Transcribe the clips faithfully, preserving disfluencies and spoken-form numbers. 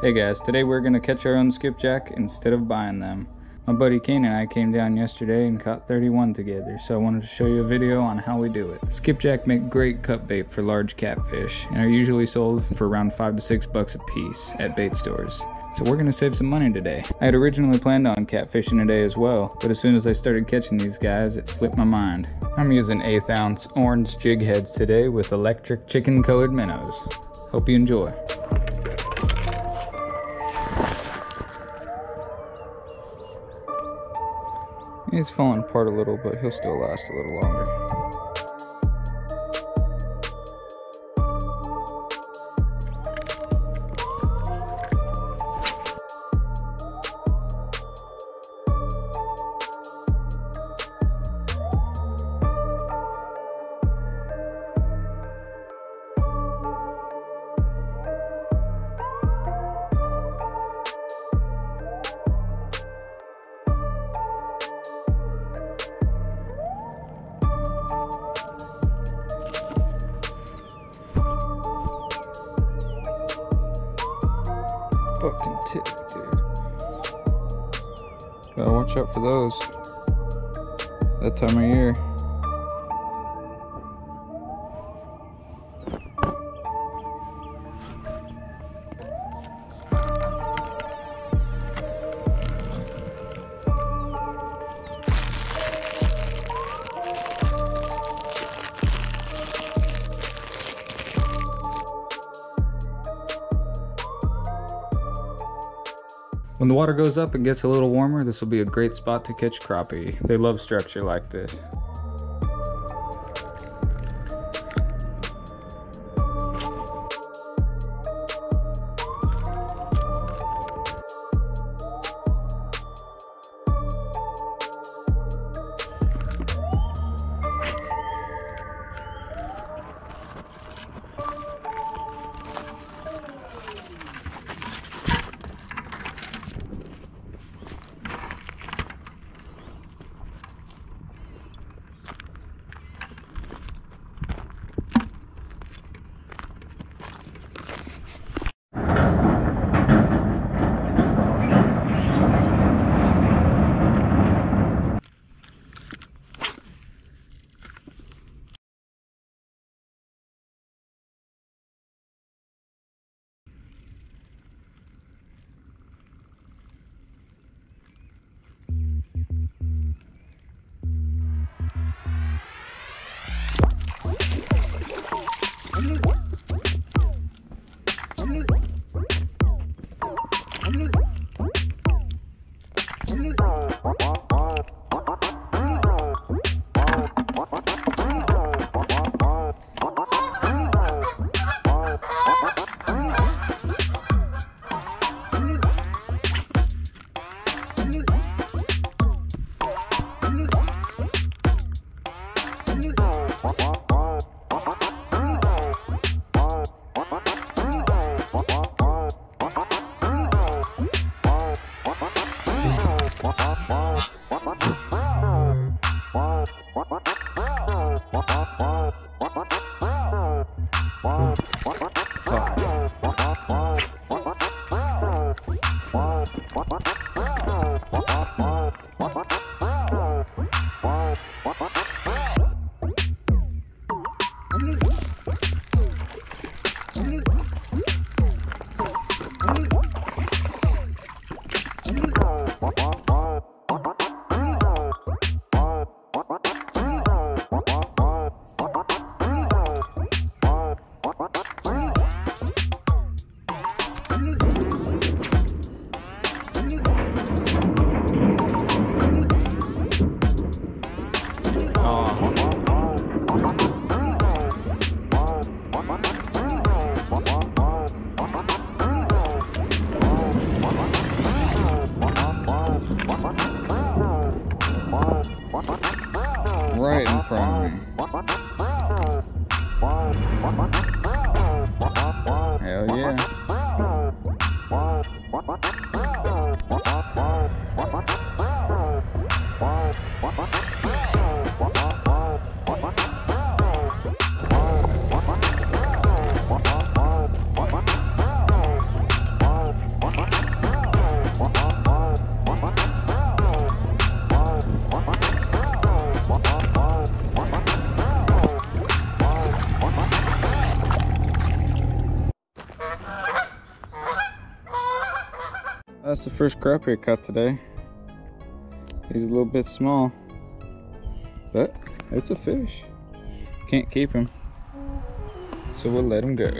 Hey guys, today we're going to catch our own skipjack instead of buying them. My buddy Kane and I came down yesterday and caught thirty-one together, so I wanted to show you a video on how we do it. Skipjack make great cut bait for large catfish and are usually sold for around five to six bucks a piece at bait stores. So we're going to save some money today. I had originally planned on catfishing today as well, but as soon as I started catching these guys, it slipped my mind. I'm using eighth ounce orange jig heads today with electric chicken colored minnows. Hope you enjoy. He's falling apart a little, but he'll still last a little longer. Fucking tick, dude. Gotta watch out for those. That time of year. When the water goes up and gets a little warmer, this will be a great spot to catch crappie. They love structure like this. Thank you. from... Hell yeah. That's the first crop here caught today. He's a little bit small, but it's a fish. Can't keep him, so we'll let him go.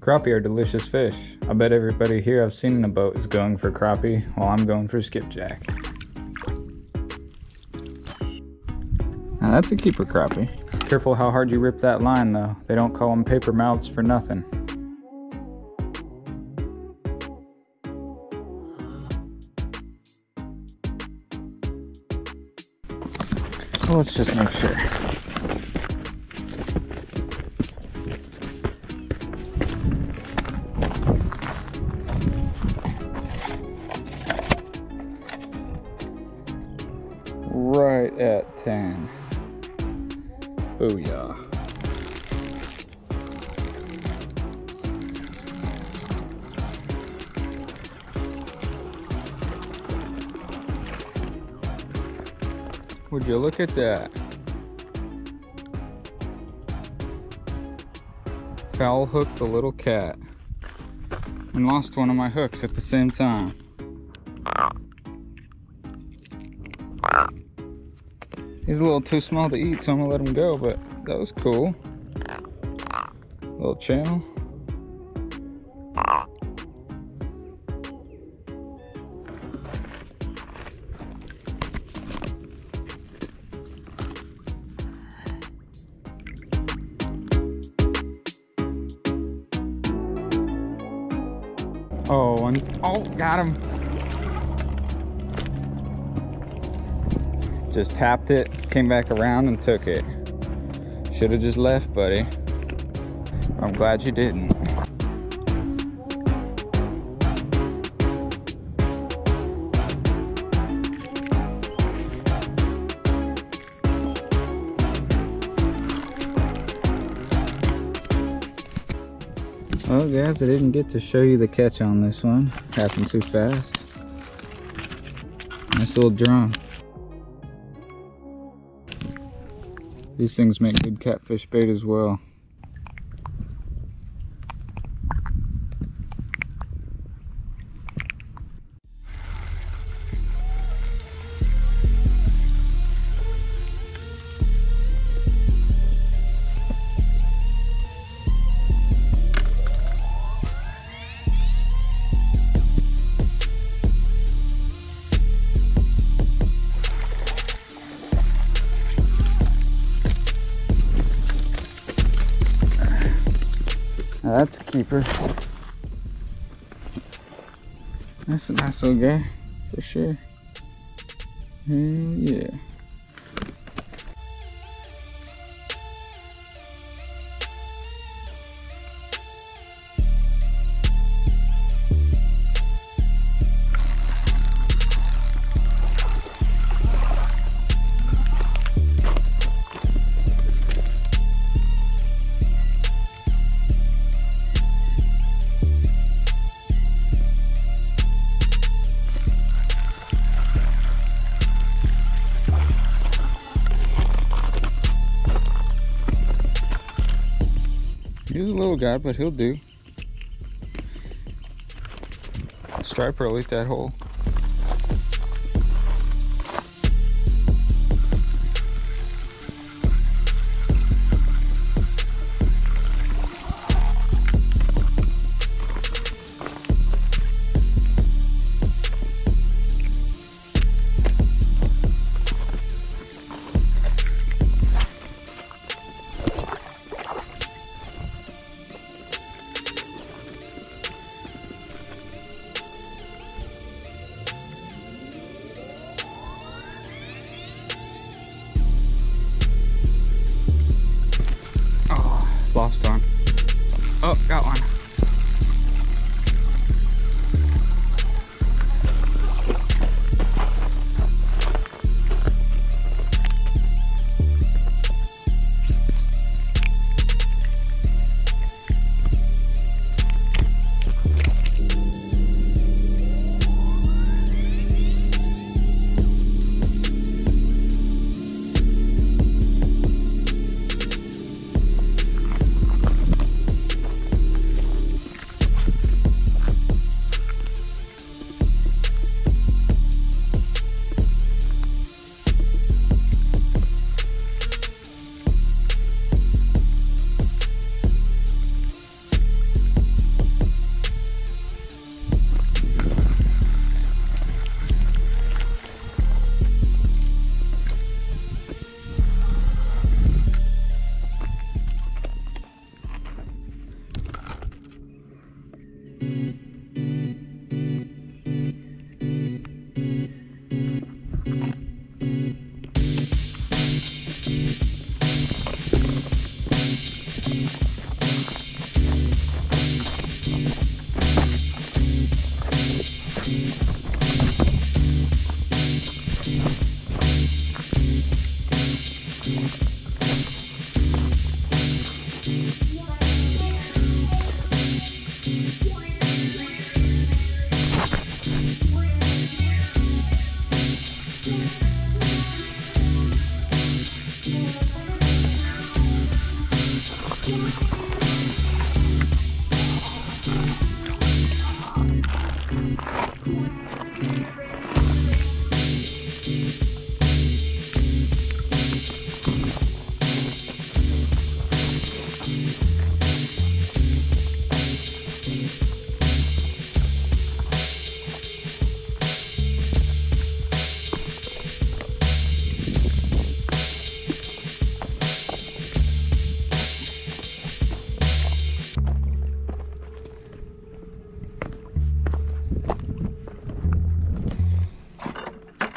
Crappie are delicious fish. I bet everybody here I've seen in a boat is going for crappie, while I'm going for skipjack. Now that's a keeper crappie. Careful how hard you rip that line though. They don't call them paper mouths for nothing. Well, let's just make sure. Right at ten. Booyah. Would you look at that? Foul hooked the little cat and lost one of my hooks at the same time. He's a little too small to eat, so I'm gonna let him go, but that was cool. Little channel. Oh, and oh, got him. Just tapped it, came back around and took it. Should have just left, buddy. I'm glad you didn't. Well guys, I didn't get to show you the catch on this one. Happened too fast. Nice little drum. These things make good catfish bait as well. That's a keeper. That's a nice little guy, for sure. And yeah. He's a little guy, but he'll do. Striper will eat that hole.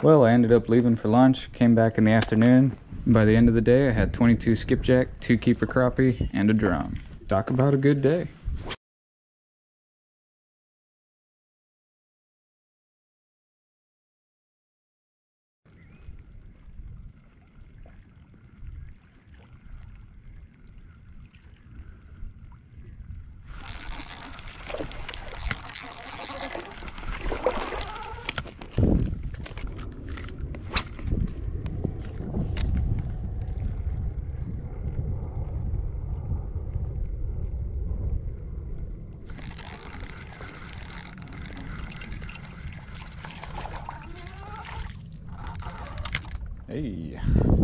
Well, I ended up leaving for lunch, came back in the afternoon. By the end of the day, I had twenty-two skipjack, two keeper crappie, and a drum. Talk about a good day. Hey.